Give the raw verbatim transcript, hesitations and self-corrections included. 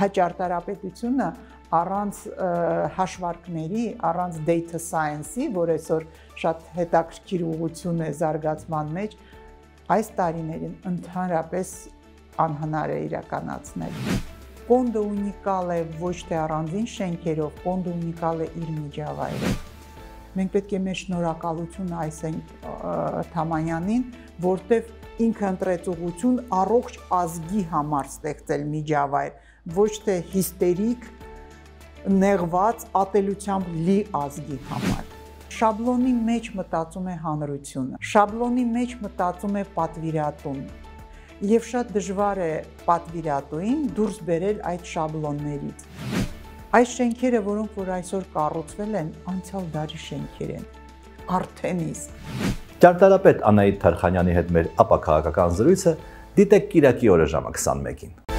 հաճարտարապետությունը առանց հաշվարկների, առանց data science-ի, որ այսօր շատ հետաքրքիր ուղղություն է զարգացման մեջ, այս տարիներին ընդհանրապես անհնար է իրականացնել։ Կոնդը ունիկալ է ոչ թե առանձին շենքերով, կոնդը ունիկալ է իր միջավայրով։ Մենք պետք է մեր շնորհակալությունը այսենք Թամանյանին, որտեվ ինքը ընտրեց ուղղություն առողջ ազգի համար ստեղծել միջավայր, ոչ թե հիստերիկ, նեղված, ատելությամբ լի ազգի համար։ Շաբլոնի մեջ մտածում է հանրությունը, շաբլոնի մեջ մտածում է պատվիրատուն։ Եվ շատ դժվար է պատվիրատուին դուրս բերել այդ շաբլոններից։ Այս շենքերը, որոնք որ այսօր կառուցվել են, անցյալ դարի շենքեր են, արդեն իսկ։ Ճարտարապետ Անահիտ Թարխանյանի հետ մեր ապաքաղաքական զրույցը դիտեք Կիրակի օրը ժամը քսան մեկին։